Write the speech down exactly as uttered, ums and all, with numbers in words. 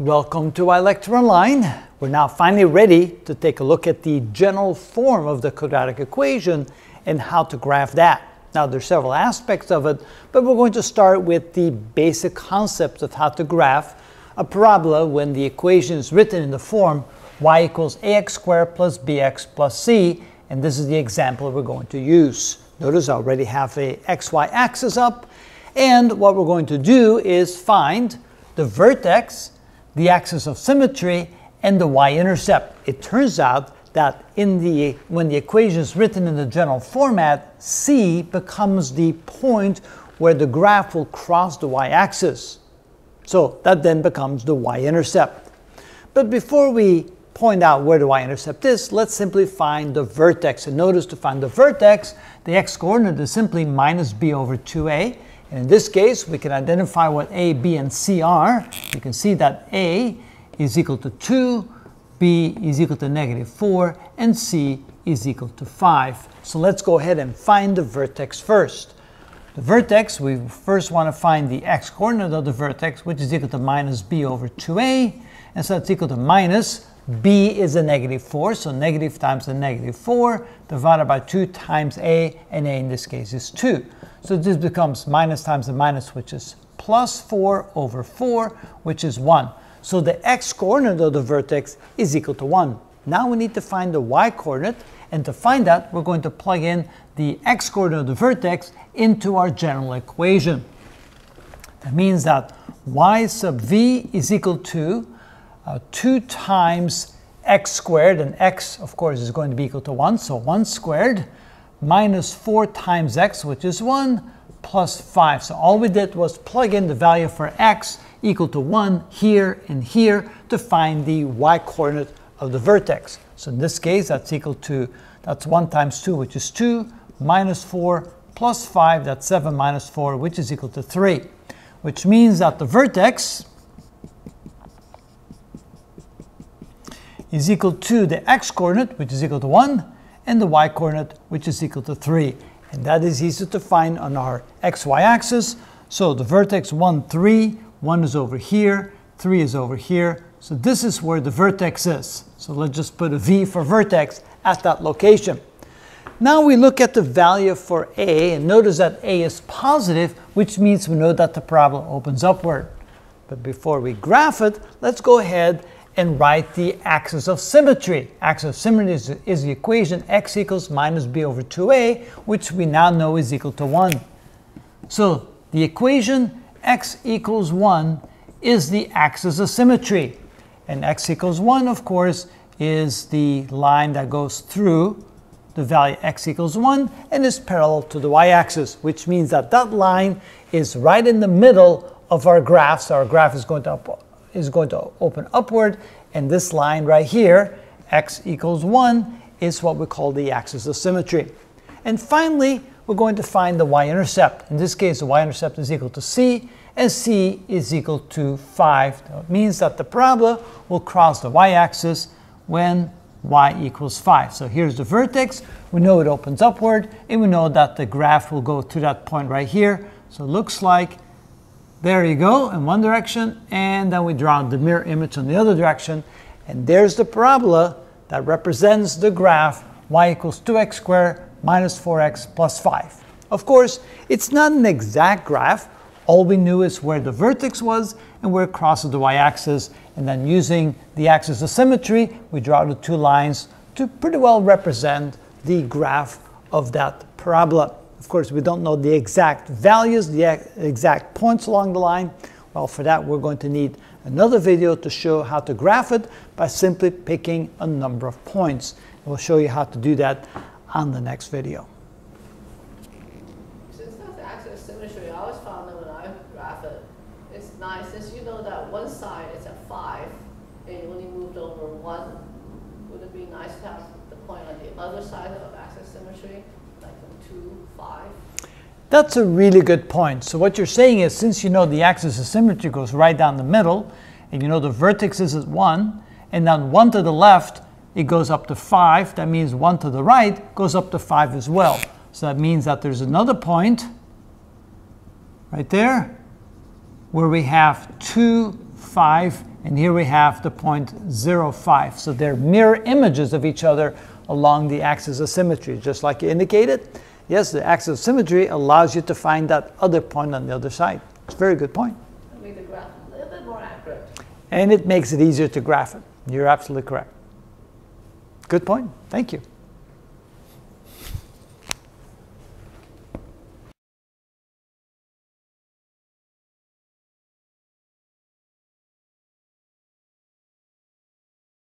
Welcome to ilecture online. We're now finally ready to take a look at the general form of the quadratic equation and how to graph that. Now, there's several aspects of it, but we're going to start with the basic concept of how to graph a parabola when the equation is written in the form y equals ax squared plus bx plus c, and this is the example we're going to use. Notice I already have a xy axis up, and what we're going to do is find the vertex, the axis of symmetry, and the y-intercept. It turns out that in the, when the equation is written in the general format, c becomes the point where the graph will cross the y-axis. So that then becomes the y-intercept. But before we point out where the y-intercept is, let's simply find the vertex. And notice, to find the vertex, the x-coordinate is simply minus b over two a. And in this case, we can identify what A, B, and C are. You can see that A is equal to two, B is equal to negative four, and C is equal to five. So let's go ahead and find the vertex first. The vertex, we first want to find the x-coordinate of the vertex, which is equal to minus B over two a. And so that's equal to minus, B is a negative four, so negative times a negative four, divided by two times A, and A in this case is two. So this becomes minus times a minus, which is plus four over four, which is one. So the x-coordinate of the vertex is equal to one. Now we need to find the y-coordinate, and to find that, we're going to plug in the x-coordinate of the vertex into our general equation. That means that y sub v is equal to uh, two times x squared, and x, of course, is going to be equal to one, so one squared, minus four times x, which is one, plus five. So all we did was plug in the value for x equal to one here and here to find the y-coordinate of the vertex. So in this case, that's equal to, that's one times two, which is two, minus four, plus five, that's seven minus four, which is equal to three. Which means that the vertex is equal to the x-coordinate, which is equal to one, and the y-coordinate, which is equal to three. And that is easy to find on our xy axis. So the vertex one, three, one is over here, three is over here. So this is where the vertex is. So let's just put a v for vertex at that location. Now we look at the value for a, and notice that a is positive, which means we know that the parabola opens upward. But before we graph it, let's go ahead and write the axis of symmetry. Axis of symmetry is, is the equation x equals minus b over two a, which we now know is equal to one. So the equation x equals one is the axis of symmetry. And x equals one, of course, is the line that goes through the value x equals one and is parallel to the y-axis, which means that that line is right in the middle of our graph. So our graph is going to up is going to open upward, and this line right here, x equals one, is what we call the axis of symmetry. And finally, we're going to find the y-intercept. In this case, the y-intercept is equal to c, and c is equal to five. That means that the parabola will cross the y-axis when y equals five. So here's the vertex. We know it opens upward, and we know that the graph will go to that point right here. So it looks like, there you go, in one direction, and then we draw the mirror image in the other direction, and there's the parabola that represents the graph y equals two x squared minus four x plus five. Of course, it's not an exact graph. All we knew is where the vertex was and where it crosses the y-axis, and then using the axis of symmetry, we draw the two lines to pretty well represent the graph of that parabola. Of course, we don't know the exact values, the exact points along the line. Well, for that, we're going to need another video to show how to graph it by simply picking a number of points. We'll show you how to do that on the next video. Since that's the axis of symmetry, I always found that when I graph it, it's nice. Since you know that one side is at five, and when you moved over one, would it be nice to have the point on the other side of axis symmetry? That's a really good point. So what you're saying is, since you know the axis of symmetry goes right down the middle, and you know the vertex is at one, and then one to the left, it goes up to five. That means one to the right goes up to five as well. So that means that there's another point right there where we have two, five, and here we have the point zero five. So they're mirror images of each other along the axis of symmetry, just like you indicated. Yes, the axis of symmetry allows you to find that other point on the other side. It's a very good point. It'll make the graph a little bit more accurate. And it makes it easier to graph it. You're absolutely correct. Good point. Thank you.